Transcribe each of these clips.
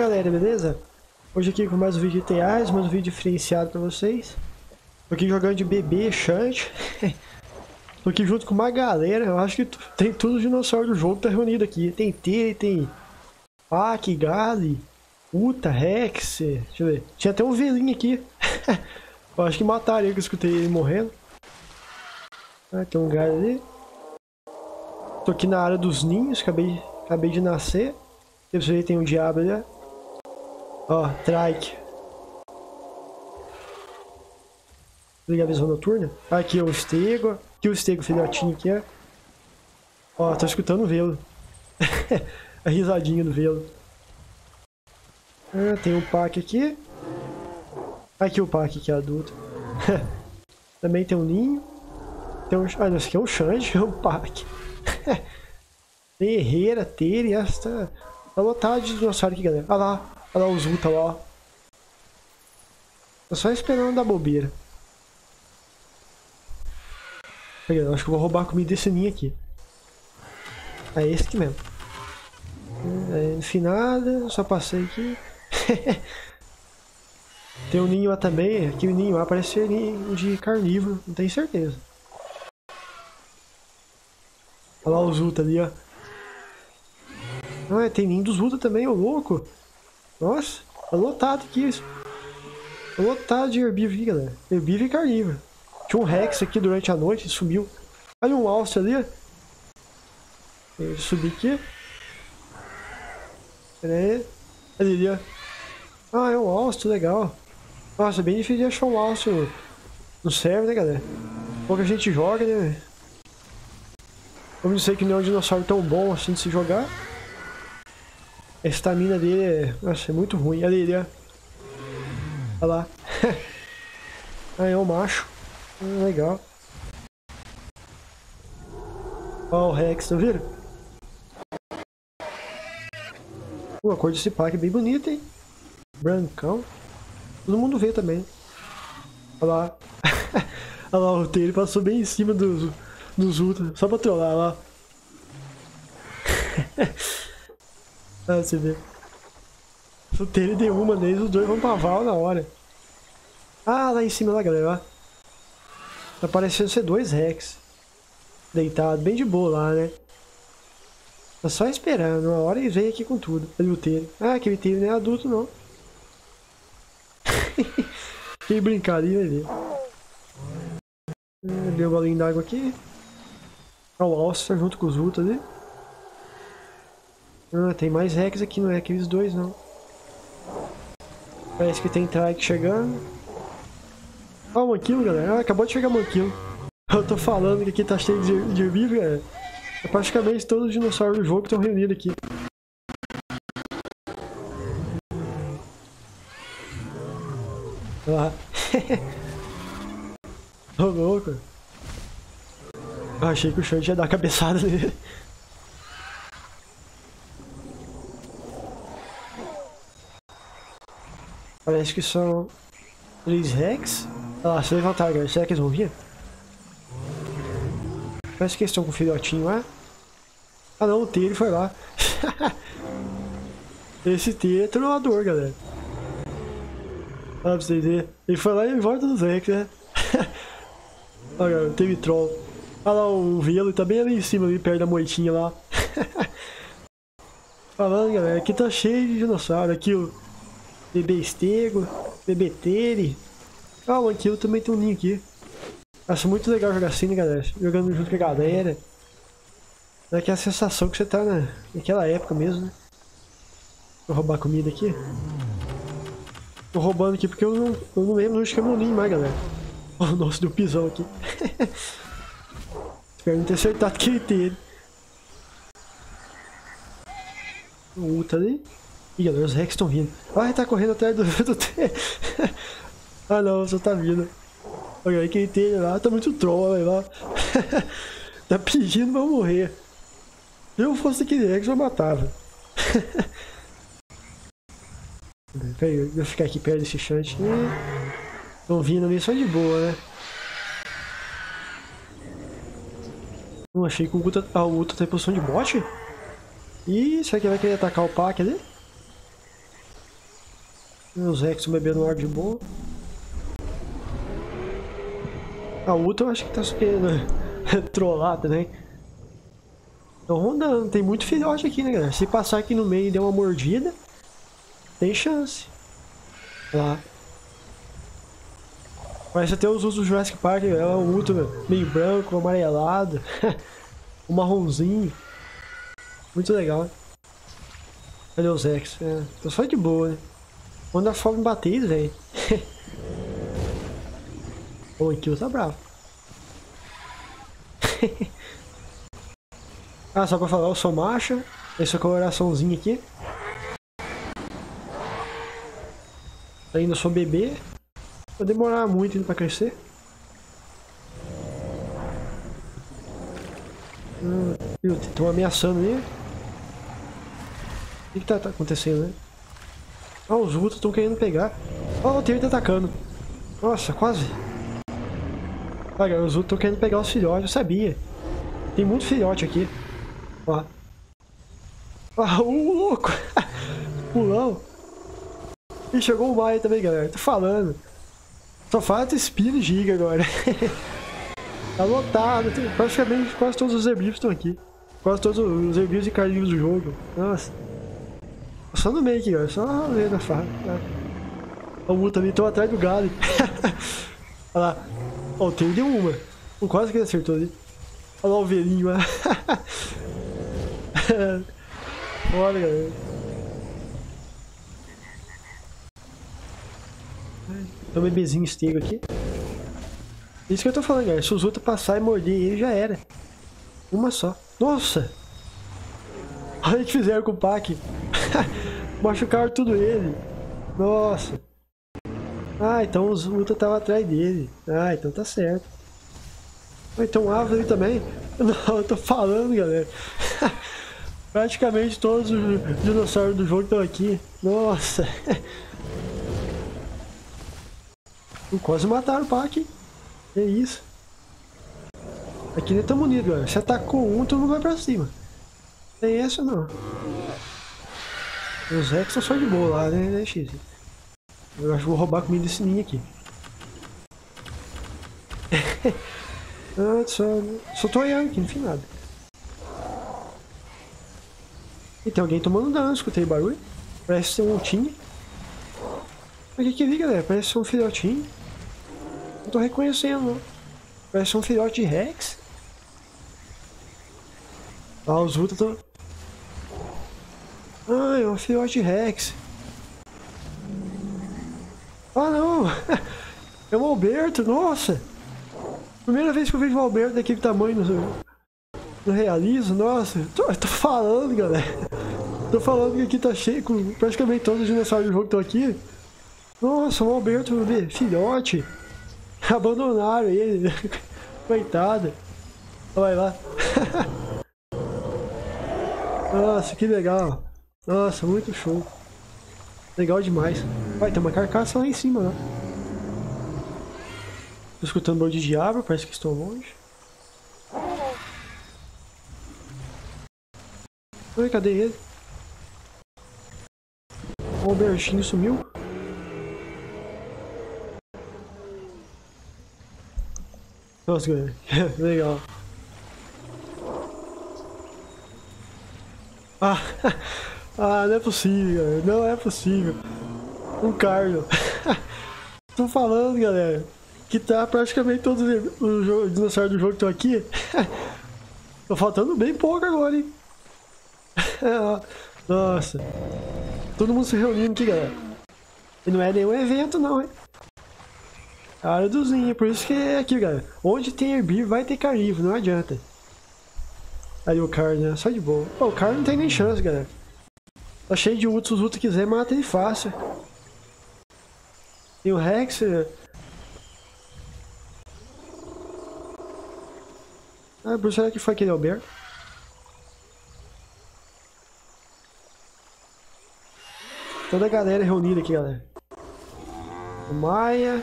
galera, beleza? Hoje aqui com mais um vídeo de TRAS, mais um vídeo diferenciado pra vocês. Tô aqui jogando de bebê, chante. Tô aqui junto com uma galera, eu acho que tem tudo o dinossauro do jogo tá reunido aqui. Tem T, tem Pac, Gali, Uta, Rex, deixa eu ver. Tinha até um velhinho aqui. Eu acho que mataram ele, que eu escutei ele morrendo. Ah, tem um galho ali. Tô aqui na área dos ninhos, acabei de nascer. Vocês veem, tem um diabo ali. Ó, trike. Liga a visão noturna. Aqui é o estego. Aqui é o estego, filhotinho aqui, ó. Ó, tô escutando o velo. A risadinha do velo. Ah, tem um pack aqui. Aqui é o pack que é adulto. Também tem um ninho. Tem um... Ah, não, esse aqui é um xande, é um pack. Tem herreira, tere, essa tá lotado de dinossauro aqui, galera. Olha lá os Uta lá, ó. Tô só esperando dar bobeira. Eu acho que eu vou roubar a comida desse ninho aqui. É esse aqui mesmo. Não fiz nada, só passei aqui. Tem um ninho lá também, aqui o ninho lá parece ser ninho de carnívoro, não tenho certeza. Olha lá os Uta ali, ó. Ah, tem ninho dos Uta também, ô louco. Nossa, tá lotado aqui isso. Tá lotado de herbívoro aqui, galera. Herbívoro e carnívoro. Tinha um Rex aqui durante a noite, ele sumiu. Olha um alce ali. Eu subi aqui. Pera aí. Olha ali, ó. Ah, é um alce, legal. Nossa, é bem difícil de achar um alce no server, né, galera? Pouca gente joga, né? Vamos dizer que não é um dinossauro tão bom assim de se jogar. A estamina dele é... Nossa, é muito ruim. Olha ele, ó. Olha lá. Ah, é um macho. Legal. Ó o Rex, tá vendo? A cor desse pack é bem bonita, hein? Brancão. Todo mundo vê também. Olha lá. Olha lá o T, ele passou bem em cima dos Ultra. Só pra trollar, olha lá. Ah, você vê. Se o T deu uma neles, os dois vão pra val na hora. Ah, lá em cima lá, galera, ó. Tá parecendo ser dois Rex. Deitado, bem de boa lá, né? Tá só esperando, uma hora e vem aqui com tudo. Olha o T. Ah, aquele T não é adulto, não. Fiquei brincadinho ali. Deu um bolinho d'água aqui. Olha o Alster junto com os Uta ali. Ah, tem mais Rex aqui, não é aqueles dois, não. Parece que tem trike chegando. Ah, o Manquilo, galera. Ah, acabou de chegar o Manquilo. Eu tô falando que aqui tá cheio de herbívoro, galera. É praticamente todos os dinossauros do jogo que estão reunidos aqui. Olha lá. Tô louco. Eu achei que o Xande ia dar a cabeçada nele. Parece que são 3 Rex. Olha lá, se levantar, galera. Será que eles vão vir? Parece que eles estão com o filhotinho lá. Ah não, o T foi lá. Esse T é trollador, galera. Olha pra vocês verem. Ele foi lá e volta dos Rex, né? Olha, galera, teve troll. Olha lá o velo, tá bem ali em cima, ali perto da moitinha lá. Falando, galera, aqui tá cheio de dinossauro. Aqui o... Bebê estego, bebê tere. Ah, o Anquilo também tem um ninho aqui. Acho muito legal jogar assim, né, galera? Jogando junto com a galera. Dá aquela sensação que você tá naquela época mesmo, né? Vou roubar comida aqui. Tô roubando aqui porque eu não lembro onde que eu não li mais, galera. Oh, nossa, deu pisão aqui. Espero não ter acertado que ele teve. O Uta ali. Ih, galera, os Rex estão vindo. Ah, ele tá correndo atrás do T. Ah, não, só tá vindo. Olha aí, quem tem ele lá, tá muito troll, olha lá. Tá pedindo pra eu morrer. Se eu fosse aquele Rex, eu matava. Peraí, eu vou ficar aqui perto desse chante. Estão vindo ali só de boa, né? Não achei que o Uta tá em posição de bot. Ih, será que vai querer atacar o pack ali? Os Rex bebendo ar de boa. A Ultra eu acho que tá querendo trollar também. Tô rondando, tem muito filhote aqui, né, galera? Se passar aqui no meio e der uma mordida, tem chance. Lá. Parece até os usos do Jurassic Park, é um Ultra meio branco, amarelado, um marronzinho. Muito legal, né? Cadê os Rex? É, tô só de boa, né? Quando a fome bater, velho. O Anquilo tá bravo. Ah, só pra falar, eu sou macho. Essa coloraçãozinha aqui. Ainda sou bebê. Vai demorar muito ainda pra crescer. Estão ameaçando ali. O que tá acontecendo, né? Ah, os Ultras estão querendo pegar. Ó, o T8 tá atacando. Nossa, quase. Ah, galera, os Ultras estão querendo pegar os filhotes, eu sabia. Tem muito filhote aqui. Ó. Ah, o louco! Pulão! E chegou o Maia também, galera. Tô falando. Só falta espinho e giga agora. Tá lotado. Tem praticamente quase todos os herbívoros estão aqui. Quase todos os herbívoros e carnívoros do jogo. Nossa. Só no meio aqui, galera. Só no meio da farra. Tá. O Muta ali, tô atrás do galo. Olha lá. Ó, o Tail deu uma. Quase que ele acertou ali. Olha lá o velhinho lá. Olha, galera. Tem um bebezinho estego aqui. Isso que eu tô falando, galera. Se os outros passar e morder ele, já era. Uma só. Nossa! Olha o que fizeram com o Pac. Machucaram tudo ele. Nossa. Ah, então os Ultras estavam atrás dele. Ah, então tá certo. Então um ave ali também. Não, eu tô falando, galera. Praticamente todos os dinossauros do jogo estão aqui. Nossa. Quase mataram o Pac. É isso. Aqui nem tamo unido, galera. Se atacou um, todo mundo vai pra cima. Tem essa não. Os Rex são só de boa lá, né, X? Eu acho que vou roubar a comida desse ninho aqui. Ah, só tô olhando aqui, não fiz nada. E tem alguém tomando dano, escutei barulho. Parece ser um ultinho. Mas o que que vi, galera? Parece ser um filhotinho. Não tô reconhecendo, não. Parece ser um filhote de Rex. Ah, os Ultras estão... Ah, é um filhote Rex. Ah, não. É o Alberto, nossa. Primeira vez que eu vejo o Alberto daquele tamanho no realismo, nossa. Tô falando, galera. Tô falando que aqui tá cheio com praticamente todos os dinossauros do jogo que estão aqui. Nossa, o Alberto, filhote. Abandonaram ele. Coitado. Vai lá. Nossa, que legal. Nossa, muito show. Legal demais. Vai, tem uma carcaça lá em cima, né? Tô escutando barulho de diabo, parece que estou longe. Oi, cadê ele? O Albertinho sumiu. Nossa, galera. Legal. Ah, ah, não é possível, galera. Não é possível. Um Carlo. Tô falando, galera, que tá praticamente todos os dinossauros do jogo que estão aqui. Tô faltando bem pouco agora, hein? Nossa. Todo mundo se reunindo aqui, galera. E não é nenhum evento, não, hein? É a área do Zinho, por isso que é aqui, galera. Onde tem herbívoro vai ter carnívoro, não adianta. Ali o Carlo, né? Só de boa. Pô, o Carlo não tem nem chance, galera. Tá cheio de Ultras, os Ultras quiser, mata ele fácil. Tem o Rex. Ah, Bruce, será que foi aquele Alberto? Toda a galera reunida aqui, galera. O Maia.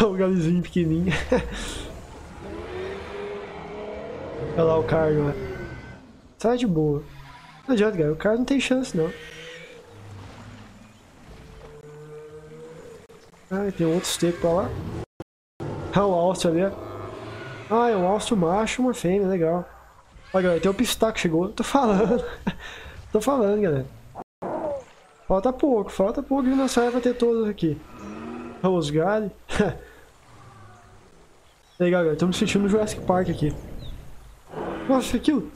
O galizinho pequenininho. Olha lá o Carlo. Sai de boa. Não adianta, galera. O Carlo não tem chance, não. Ah, tem outro esteco pra lá. Ah, o áusteo ali. Ah, é um áusteo macho, uma fêmea, legal. Olha, galera, tem o pistaco que chegou. Tô falando. Tô falando, galera. Falta pouco, e nossa área vai ter todos aqui. Os galhos. Legal, galera, estamos sentindo no Jurassic Park aqui. Nossa, aquilo.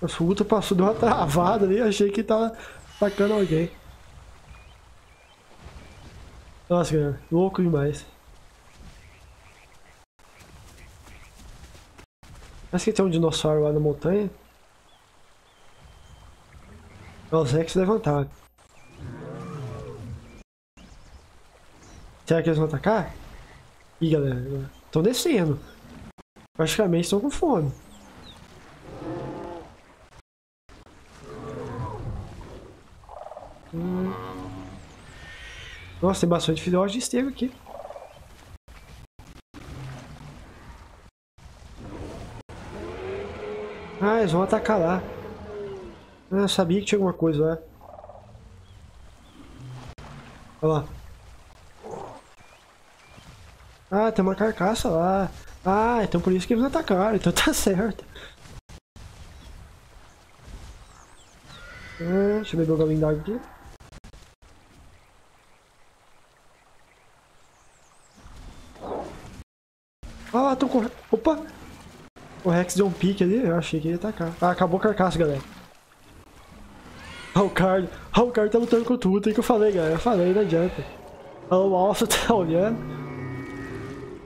Nossa, o Uta passou, deu uma travada ali, achei que tava atacando alguém. Nossa, galera, louco demais. Parece que tem um dinossauro lá na montanha. É o Rex levantado. Será que eles vão atacar? Ih, galera, estão descendo. Praticamente estão com fome. Nossa, tem bastante filhote de esteco aqui. Ah, eles vão atacar lá. Ah, sabia que tinha alguma coisa lá. Olha lá. Ah, tem uma carcaça lá. Ah, então por isso que eles atacaram. Então tá certo. Ah, deixa eu beber o galinho d'água aqui. Ah lá, estão correndo. Opa! O Rex deu um pique ali. Eu achei que ele ia atacar. Ah, acabou a carcaça, galera. O Carl tá lutando com tudo, tem que eu falei, galera. Eu falei, não adianta. O Alpha tá olhando.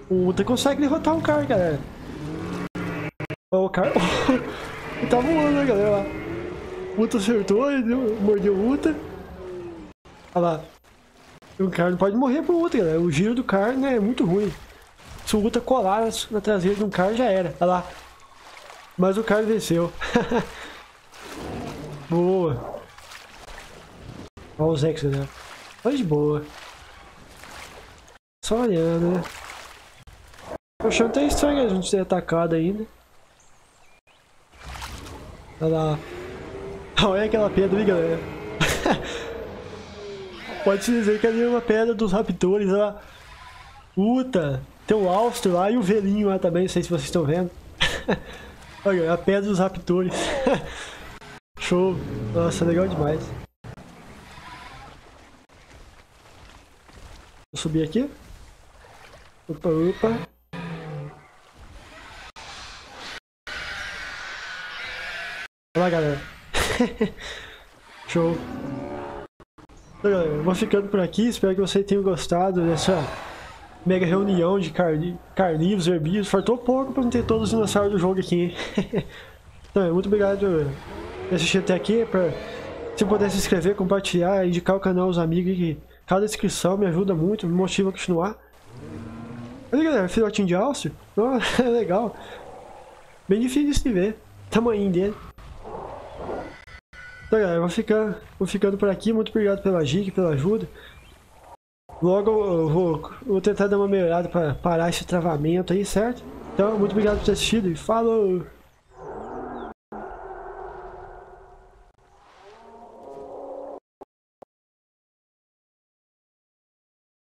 O Uta consegue derrotar o Carl, galera. O Carl... ele tá voando, né, galera? O Uta acertou, ele mordeu o Uta. Olha lá. O Carl não pode morrer pro Uta, galera. O giro do Carl, né, é muito ruim. Se o Uta colar na traseira de um Carl, já era. Olha lá. Mas o Carl venceu. Boa. Olha os Rex, galera. Olha de boa. Só olhando, né? Tô achando até estranho eles não terem atacado ainda. Olha lá. Olha aquela pedra ali, galera. Pode-se dizer que ali é uma pedra dos raptores, olha lá. Uta, tem o áusteo lá e o velhinho lá também, não sei se vocês estão vendo. Olha, a pedra dos raptores. Show. Nossa, legal demais. Vou subir aqui. Opa, opa. Olha lá, galera. Show. Então, galera, eu vou ficando por aqui. Espero que vocês tenham gostado dessa mega reunião de carnívoros, herbívoros. Faltou pouco pra não ter todos os dinossauros do jogo aqui, hein? Então, muito obrigado por assistir até aqui. Pra, se puder se inscrever, compartilhar, indicar o canal aos amigos que... Cada inscrição me ajuda muito, me motiva a continuar. Olha, galera, filhotinho de áusteo. É legal. Bem difícil de ver. Tamanho dele. Então, galera, vou ficando por aqui. Muito obrigado pela dica, pela ajuda. Logo eu vou tentar dar uma melhorada para parar esse travamento aí, certo? Então, muito obrigado por ter assistido e falou!